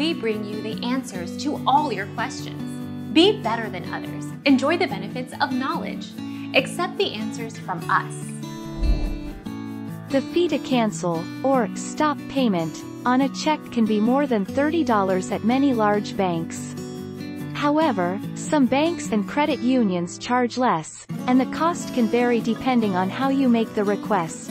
we bring you the answers to all your questions. Be better than others. Enjoy the benefits of knowledge. Accept the answers from us. The fee to cancel or stop payment on a check can be more than $30 at many large banks. However, some banks and credit unions charge less, and the cost can vary depending on how you make the request.